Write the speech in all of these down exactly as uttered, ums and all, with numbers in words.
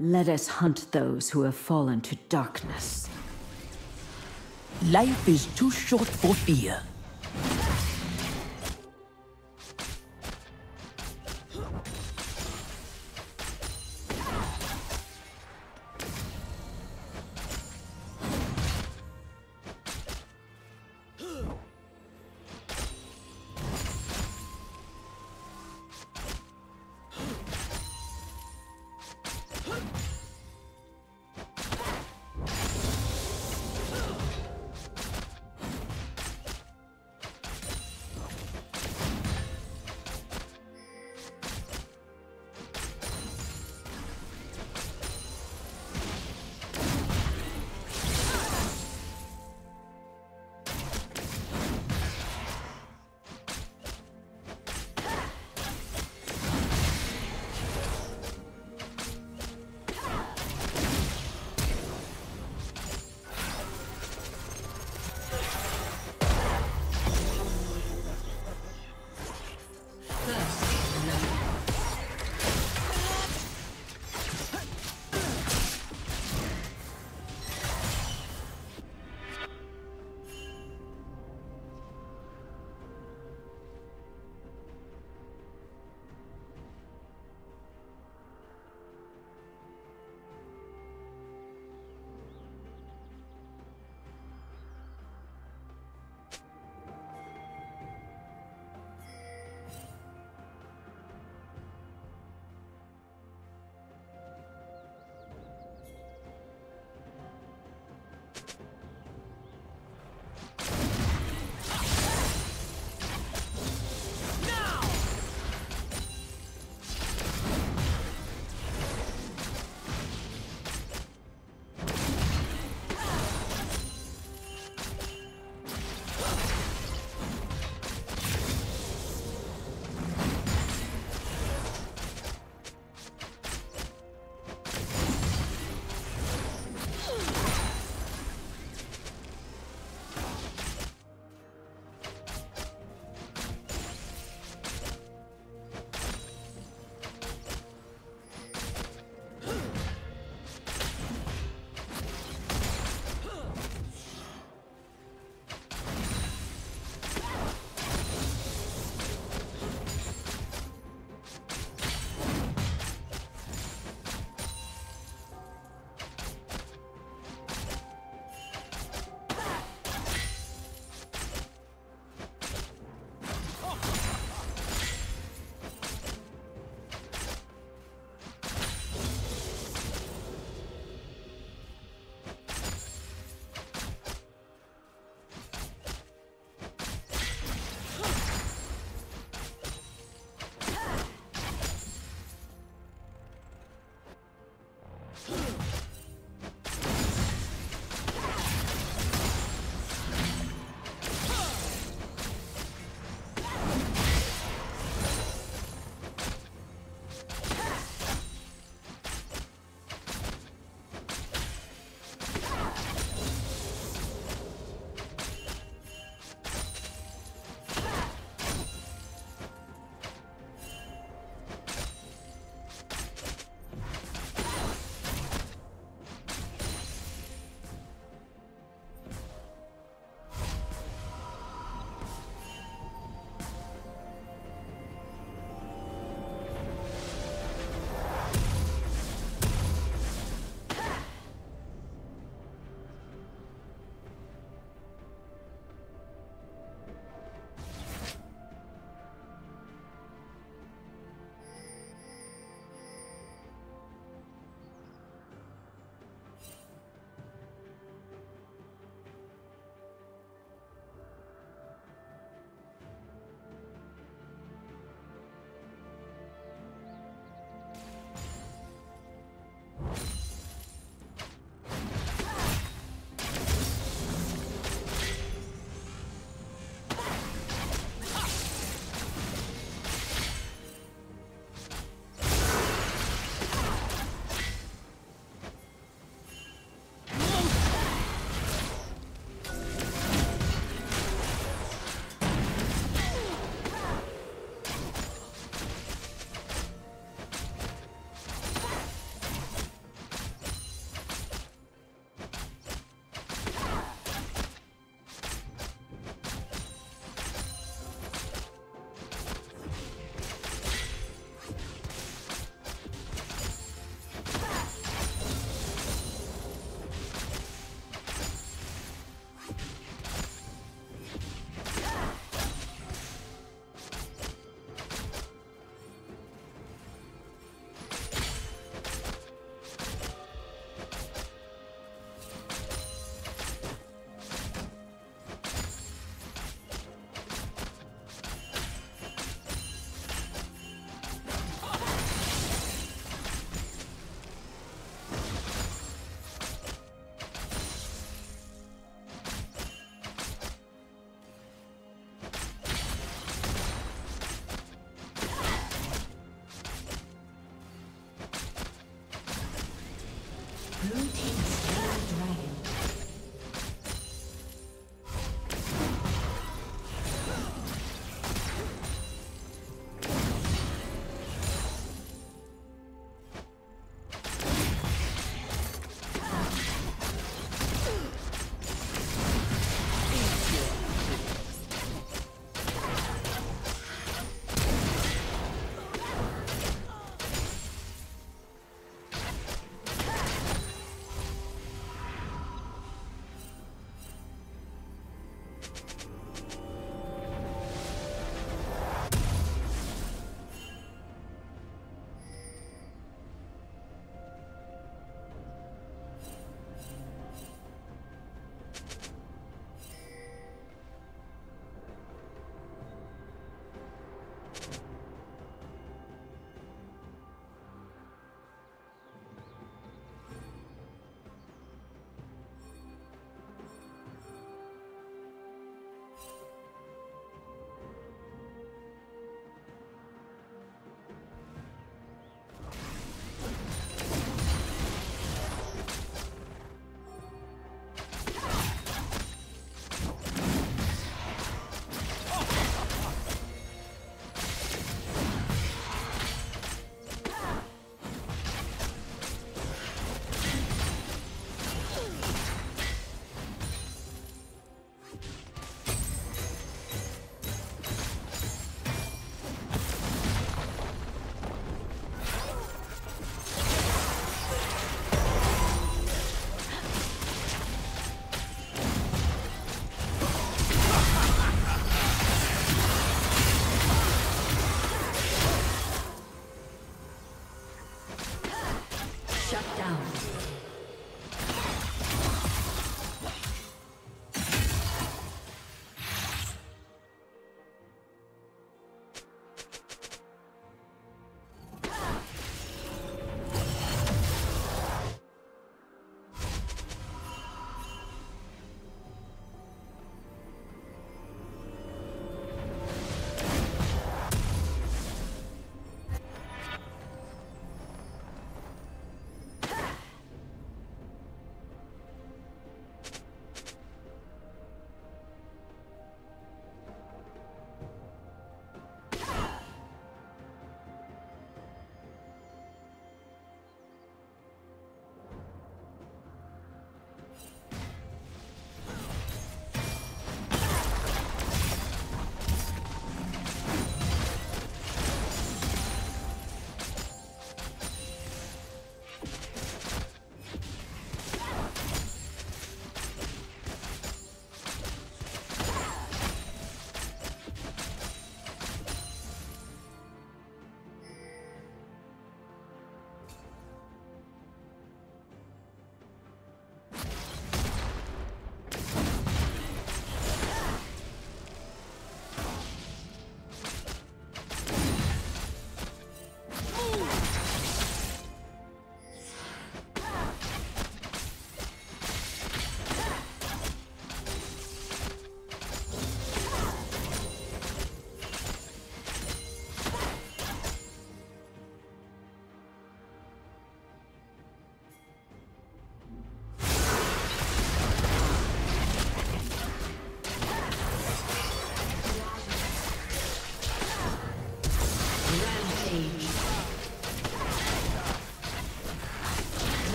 Let us hunt those who have fallen to darkness. Life is too short for fear.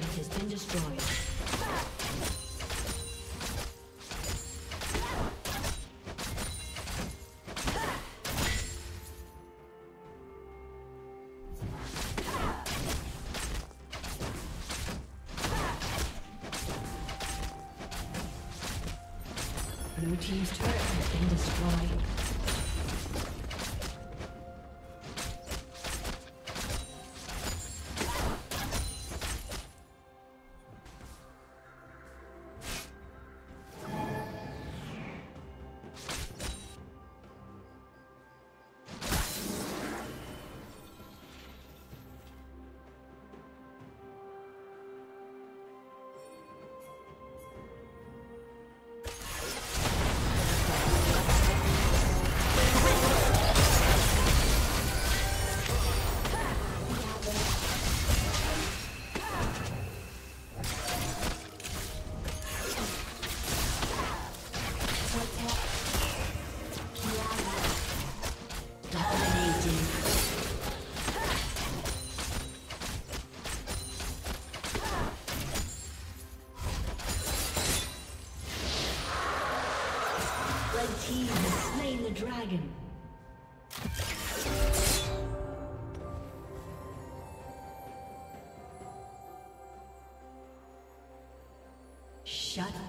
turret has been destroyed. Blue team's turret has been destroyed. Dragon. Shut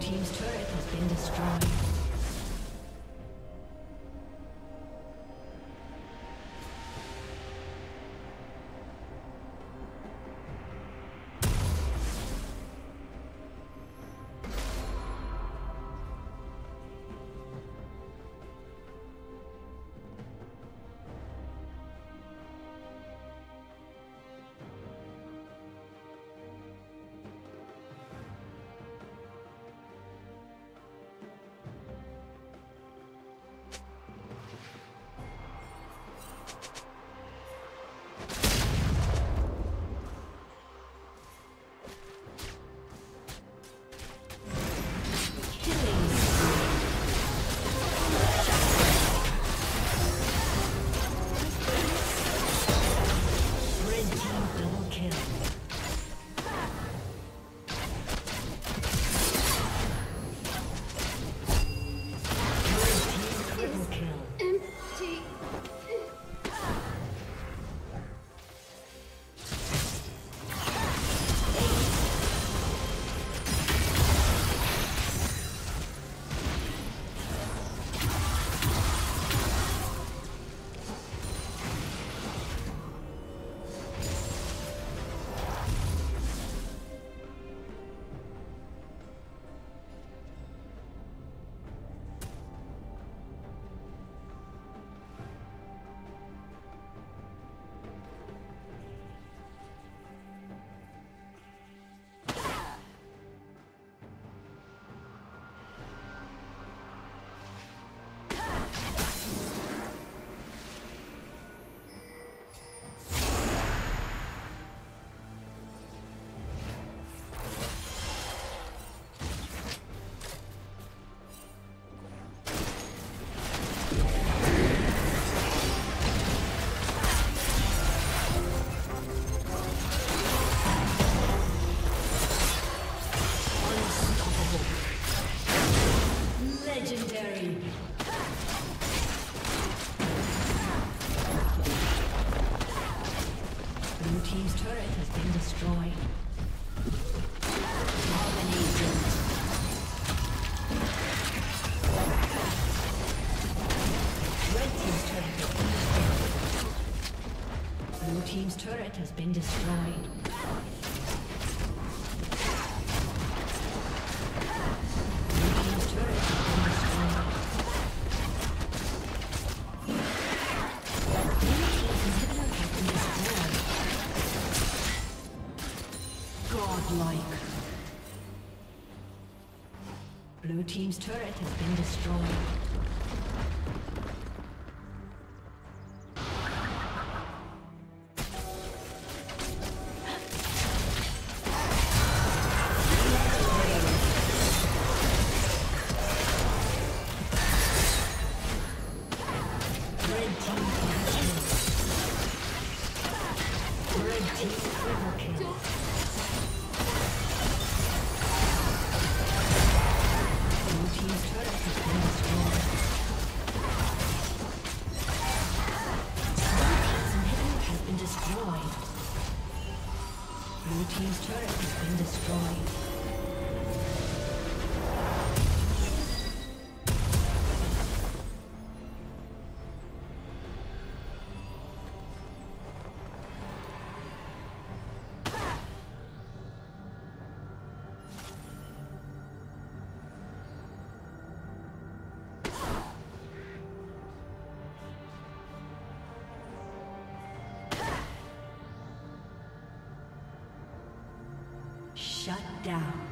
Team's turret has been destroyed. turret has been destroyed. Blue team's turret has been destroyed. Shut down.